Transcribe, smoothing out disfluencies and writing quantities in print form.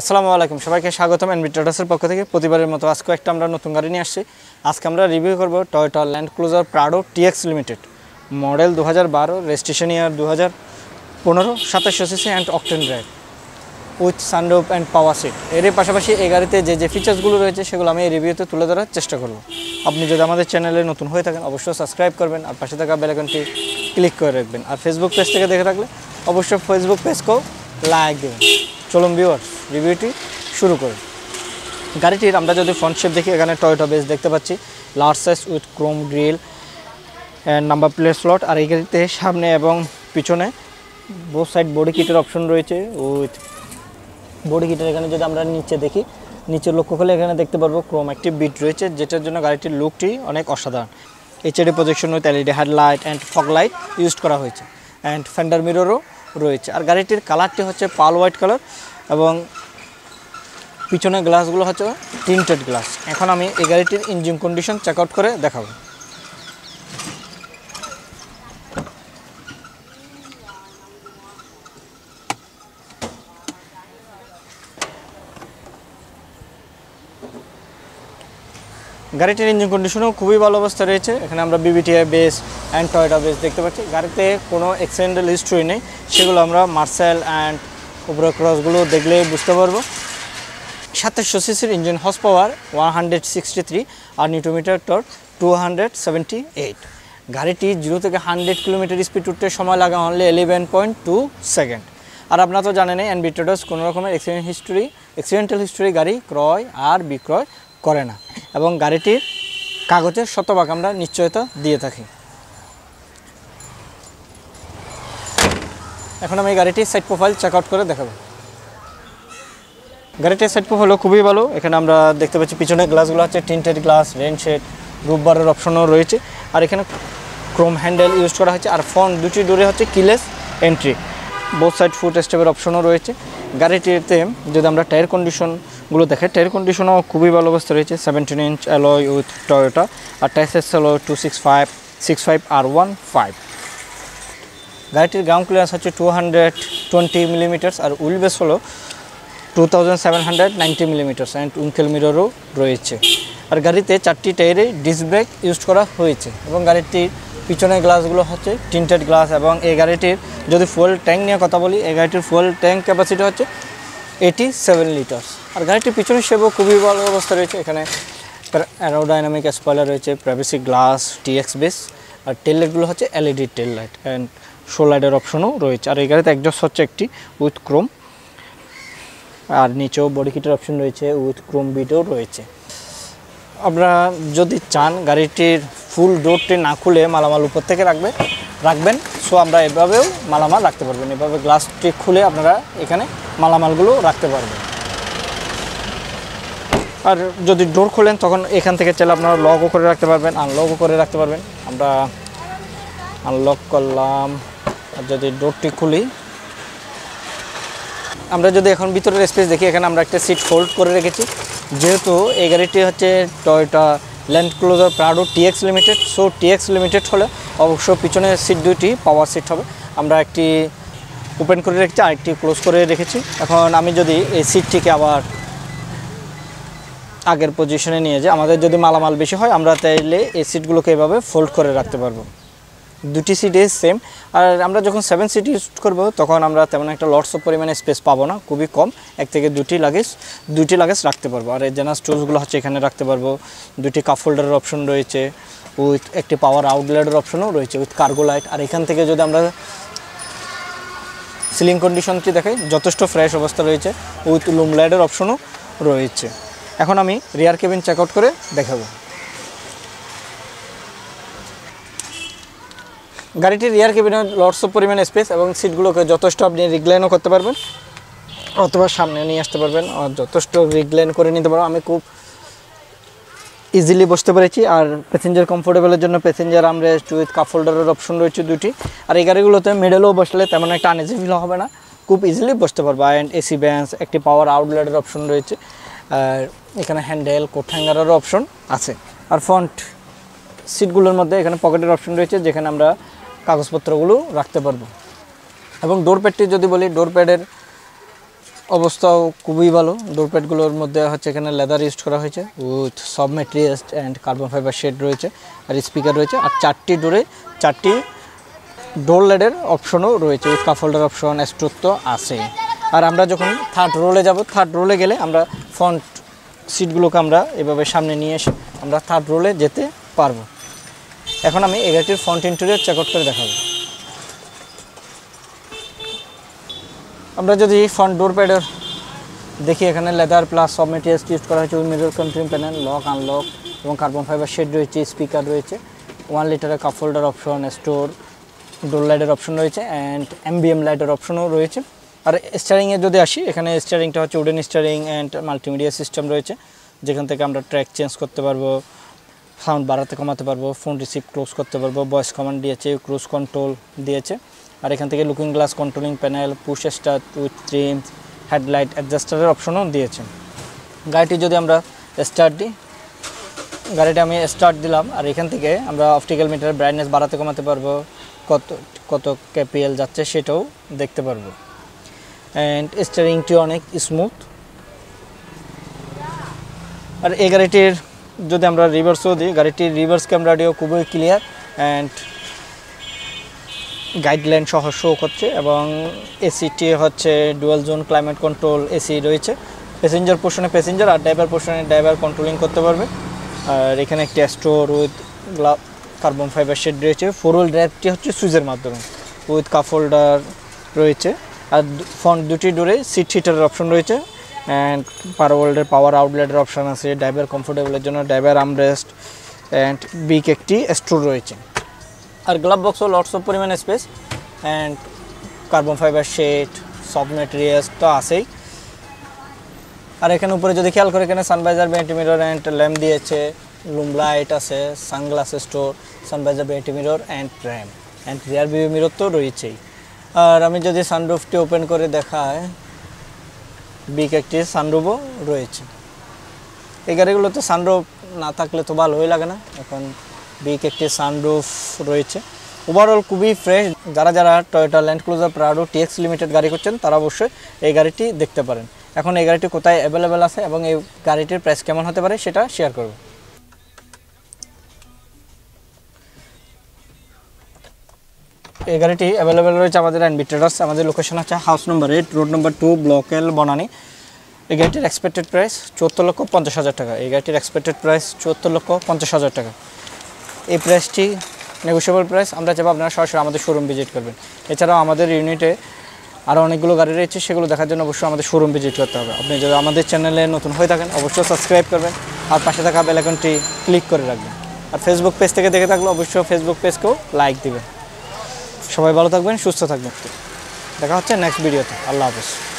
আসসালামু আলাইকুম সবাইকে স্বাগতম NB Traders এর পক্ষ থেকে প্রতিবারের মতো আজকে একটা আমরা নতুন গাড়ি নিয়ে আসছি আজকে আমরা রিভিউ করব Toyota Land Cruiser Prado TX Limited model 2012 registration year 2015 2700 CC and octane drive with sunroof and power seat এর পাশাপাশি এই গাড়িতে যে যে ফিচারস গুলো রয়েছে সেগুলো আমি এই রিভিউতে তুলে ধরার চেষ্টা করব আপনি যদি আমাদের চ্যানেলে নতুন হয়ে থাকেন অবশ্যই সাবস্ক্রাইব করবেন আর পাশে থাকা বেল আইকনটি ক্লিক করে রাখবেন আর ফেসবুক পেজ থেকে দেখে থাকলে অবশ্যই ফেসবুক পেজকে লাইক দিবেন চলুন ভিউয়ার্স রিভিউটি শুরু করি গাড়িটির আমরা যদি ফ্রন্ট শেপ দেখি এখানে টয়োটা বেস দেখতে পাচ্ছি large size with chrome grille and number plate slot আর এই গাড়িতে সামনে এবং পিছনে বোথ সাইড বডি কিটের অপশন রয়েছে উইথ বডি কিটের এখানে যদি আমরা নিচে দেখি নিচে লক্ষ্য করলে এখানে দেখতে পারবো ক্রোম একটি বিট রয়েছে যেটার জন্য গাড়িটির লুকটি অনেক অসাধারণ HD projection with LED headlight and fog light use করা হয়েছে এন্ড ফেন্ডার মিররও রয়েছে আর গাড়িটির কালারটি হচ্ছে পাল হোয়াইট কালার এবং পিছনের গ্লাসগুলো হচ্ছে টিন্টেড গ্লাস এখন আমি এই গাড়িটির ইঞ্জিন কন্ডিশন চেক আউট করে দেখাবো গাড়িটির ইঞ্জিন কন্ডিশনও খুবই ভালো অবস্থা রয়েছে এখানে আমরা বিবিটিআই বেস অ্যান্ড টয়োটা বেস দেখতে পাচ্ছি গাড়িতে কোনো অ্যাক্সিডেন্টাল হিস্ট্রি নেই সেগুলো আমরা মার্সেল অ্যান্ড উপরে ক্রসগুলো দেখলে বুঝতে পারবো 2700 সিসির ইঞ্জিন হর্স পাওয়ার 163 আর নিউটনমিটার টর্ক 278 গাড়িটি 0 থেকে 100 কিলোমিটার স্পিড উঠতে সময় লাগে অনলি 11.2 সেকেন্ড আর আপনারা তো জানেন এনবি ট্রেডার্স কোনো রকমের অ্যাক্সিডেন্টাল হিস্ট্রি গাড়ি ক্রয় আর বিক্রয় করে না এবং গাড়িটির কাগজে শতভাগ আমরা নিশ্চয়তা দিয়ে থাকি এখন আমি গাড়িটির সাইড প্রোফাইল চেক আউট করে দেখাবো গাড়িটির সাইড প্রোফাইলও খুবই ভালো এখানে আমরা দেখতে পাচ্ছি পিছনে গ্লাসগুলো আছে টিন্টেড গ্লাস রেনশেড রুফবারের অপশনও রয়েছে আর এখানে ক্রোম হ্যান্ডেল ইউজ করা হয়েছে আর ফ্রন্ট দুটি ডোরে হচ্ছে keyless entry both side foot স্টেপের অপশনও রয়েছে গাড়িটিতে যদি আমরা টায়ার কন্ডিশনগুলো দেখে টায়ার কন্ডিশনও খুবই ভালো অবস্থা রয়েছে 17 ইঞ্চ অ্যালয় উইথ টয়োটা আর টায়ার অ্যালয় 265/65 আর 15 গাড়িটির গ্রাউন্ড ক্লিয়ারেন্স হচ্ছে 220 মিলিমিটার্স আর হুইল বেস হলো 2790 মিলিমিটার্স অ্যান্ড উইঙ্কেল মিররও রয়েছে আর গাড়িতে 4টি টায়ারে ডিস্ক ব্রেক ইউজ করা হয়েছে এবং গাড়িটির পিছনের গ্লাসগুলো হচ্ছে টিন্টেড গ্লাস এবং এই গাড়িটির যদি ফুয়েল ট্যাঙ্ক নিয়ে কথা বলি এই গাড়িটির ফুয়েল ট্যাঙ্ক ক্যাপাসিটি হচ্ছে 87 লিটার্স আর গাড়িটির পিছনের সেবও খুবই ভালো অবস্থা রয়েছে এখানে অ্যারোডাইনামিক স্পয়লার রয়েছে প্রাইভেসি গ্লাস টিএক্স বেস আর টেল লাইটগুলো হচ্ছে LED tail light and show লাইটের অপশনও রয়েছে আর এই গাড়িতে একজস্ট হচ্ছে একটি উইথ ক্রোম আর নিচেও বডি কিটের অপশন রয়েছে উইথ ক্রোম বিটও রয়েছে আমরা যদি চান গাড়িটির ফুল ডোরটি না খুলে মালামাল উপর থেকে রাখবেন সো আমরা এভাবেও মালামাল রাখতে পারবেন এভাবে গ্লাসটি খুলে আপনারা এখানে মালামালগুলো রাখতে পারবেন আর যদি ডোর খোলেন তখন এখান থেকে চাইলে আপনারা লকও করে রাখতে পারবেন আনলকও করে রাখতে পারবেন আমরা আনলক করলাম আর যদি ডোরটি খুলি আমরা যদি এখন ভিতরের স্পেস দেখি এখানে আমরা একটা সিট হোল্ড করে রেখেছি যেহেতু এই গাড়িটি হচ্ছে Toyota land cruiser Prado TX limited so TX limited হলে অবশ্য পিছনের সিট দুইটি পাওয়ার সিট হবে আমরা একটি ওপেন করে রেখেছি আর একটি ক্লোজ করে রেখেছি এখন আমি যদি এই সিটটিকে আবার আগের পজিশনে নিয়ে যাই আমাদের যদি মালামাল বেশি হয় আমরা তাইলে এই সিটগুলোকে এভাবে ফোল্ড করে রাখতে পারবো দুটি সিটে সেম আর আমরা যখন 7 সিট ইউজ করবো তখন আমরা তেমন একটা লটস অফ পরিমাণে স্পেস পাবো না খুবই কম এক থেকে দুটি লাগেজ রাখতে পারবো আর এই জেনারেল স্টোরেজগুলো হচ্ছে এখানে রাখতে পারবো দুটি কাপ হোল্ডারের অপশন রয়েছে উইথ একটি পাওয়ার আউটলেটের অপশনও রয়েছে উইথ কার্গো লাইট আর এখান থেকে যদি আমরা সিলিং কন্ডিশনটি দেখাই যথেষ্ট ফ্রেশ অবস্থা রয়েছে উইথ লুম লাইটের অপশনও রয়েছে এখন আমি রিয়ার কেবিন চেক আউট করে দেখাবো গাড়িটির রিয়ার কেবিনে লটস অফ পরিমাণ স্পেস এবং সিটগুলোকে যথেষ্ট আপনি রিক্লাইনও করতে পারবেন অথবা সামনে নিয়ে আসতে পারবেন যথেষ্ট রিক্লাইন করে নিতে পারবো আমি খুব ইজিলি বসতে পেরেছি আর প্যাসেঞ্জার কমফোর্টেবলের জন্য প্যাসেঞ্জার আমরেস্ট উইথ কাপ হোল্ডারের অপশন রয়েছে দুটি আর এই গাড়িগুলোতে মিডলেও বসলে তেমন একটা আনইজি ফিল হবে না খুব ইজিলি বসতে পারবো অ্যান্ড এসি বেঞ্চ একটি পাওয়ার আউটলেটের অপশন রয়েছে আর এখানে হ্যান্ডেল কোট হ্যাঙ্গারেরও অপশন আছে আর ফ্রন্ট সিটগুলোর মধ্যে এখানে পকেটের অপশন রয়েছে যেখানে আমরা কাগজপত্রগুলো রাখতে পারবো এবং ডোর প্যাডটি যদি বলি ডোর প্যাডের অবস্থাও খুবই ভালো ডোর প্যাডগুলোর মধ্যে হচ্ছে এখানে লেদার ইউজ করা হয়েছে উইথ সব materials and carbon fibre shade রয়েছে আর স্পিকার রয়েছে আর চারটি ডোরে চারটি ডোর লেডের অপশনও রয়েছে with cup holder option store তো আছে আর আমরা যখন থার্ড রোলে যাব থার্ড রোলে গেলে আমরা ফ্রন্ট সিটগুলোকে আমরা এভাবে সামনে নিয়ে এসে আমরা থার্ড রোলে যেতে পারবো এখন আমি এগারটির ফ্রন্ট ইন্টেরিয়র চেক আউট করে দেখাবো আমরা যদি ফ্রন্ট ডোর প্যাডের দেখি এখানে লেদার প্লাস সব মেটেরিয়ালস ইউজ করা হয়েছে mirror control panel lock unlock এবং কার্বন ফাইবার শেড রয়েছে স্পিকার রয়েছে 1 লিটারের cup holder option store door লাইটের অপশন রয়েছে এন্ড এমবিএম লাইটের অপশনও রয়েছে আর স্টিয়ারিং এ যদি আসি এখানে স্টিয়ারিংটা হচ্ছে wooden steering and multimedia system রয়েছে যেখান থেকে আমরা ট্র্যাক চেঞ্জ করতে পারবো সাউন্ড বাড়াতে কমাতে পারবো ফোন রিসিভ ক্লোজ করতে পারবো ভয়েস কমান্ড দিয়েছে ক্রুজ কন্ট্রোল দিয়েছে আর এখান থেকে looking glass controlling panel push start with trim headlight অ্যাডজাস্টারের অপশনও দিয়েছে গাড়িটি যদি আমরা স্টার্ট দিই গাড়িটা আমি স্টার্ট দিলাম আর এখান থেকে আমরা অপটিক্যাল মিটারের ব্রাইটনেস বাড়াতে কমাতে পারবো কত কেপিএল যাচ্ছে সেটাও দেখতে পারবো অ্যান্ড স্টিয়ারিংটি অনেক স্মুথ আর এই গাড়িটির যদি আমরা রিভার্সও দিই গাড়িটির রিভার্স ক্যামেরাটিও খুবই ক্লিয়ার অ্যান্ড গাইডলাইন সহ শো করছে এবং এসিটি হচ্ছে dual zone climate control AC রয়েছে প্যাসেঞ্জার পোর্শনে প্যাসেঞ্জার আর ড্রাইভার পোর্শনে ড্রাইভার কন্ট্রোলিং করতে পারবে আর এখানে একটা store with carbon fibre shade রয়েছে ফোর হুইল ড্রাইভটি হচ্ছে সুইচের মাধ্যমে উইথ কাপ হোল্ডার রয়েছে আর ফ্রন্ট দুটি ডোরে সিট হিটারের অপশন রয়েছে অ্যান্ড পাওয়ার পাওয়ার আউটলেটের অপশন আছে ড্রাইভার কমফোর্টেবলের জন্য ড্রাইভার আর্মরেস্ট অ্যান্ড বিগ একটি স্টোর রয়েছে আর গ্লাভ বক্সও লটস অফ পরিমাণ space and carbon fibre shade soft materials তো আছেই আর এখানে উপরে যদি খেয়াল করে এখানে sun visor vent mirror and lamp দিয়েছে লুম লাইট আছে sunglass store sun visor vent mirror and lamp and rear view mirror তো রয়েছেই আর আমি যদি সানরুফটি ওপেন করে দেখায় বিগ একটি সানরুফও রয়েছে এই গাড়িগুলোতে সানরুফ না থাকলে তো ভালোই লাগে না এখন বিগ একটি সানরুফ রয়েছে ওভারঅল খুবই ফ্রেশ যারা যারা Toyota land cruiser Prado TX limited গাড়ি করছেন তারা অবশ্যই এই গাড়িটি দেখতে পারেন এখন এই গাড়িটি কোথায় অ্যাভেলেবেল আছে এবং এই গাড়িটির প্রাইস কেমন হতে পারে সেটা শেয়ার করব এই গাড়িটি অ্যাভেলেবেল রয়েছে আমাদের এনবি ট্রেডার্স আমাদের লোকেশন আছে house number 8 road number 2 block L Banani এই গাড়িটির এক্সপেক্টেড প্রাইস 74,50,000 টাকা এই গাড়িটির এক্সপেক্টেড প্রাইস 74,50,000 টাকা এই প্রাইসটি নেগোশিয়েবল প্রাইস আমরা চাইব আপনারা সরাসরি আমাদের শোরুম ভিজিট করবেন এছাড়াও আমাদের ইউনিটে আরও অনেকগুলো গাড়ি রয়েছে সেগুলো দেখার জন্য অবশ্যই আমাদের শোরুম ভিজিট করতে হবে আপনি যদি আমাদের চ্যানেলে নতুন হয়ে থাকেন অবশ্যই সাবস্ক্রাইব করবেন আর পাশে থাকা বেল আইকনটি ক্লিক করে রাখবেন আর ফেসবুক পেজ থেকে দেখে থাকলে অবশ্যই ফেসবুক পেজকেও লাইক দেবেন সবাই ভালো থাকবেন সুস্থ থাকবেন দেখা হচ্ছে নেক্সট ভিডিওতে আল্লাহ হাফেজ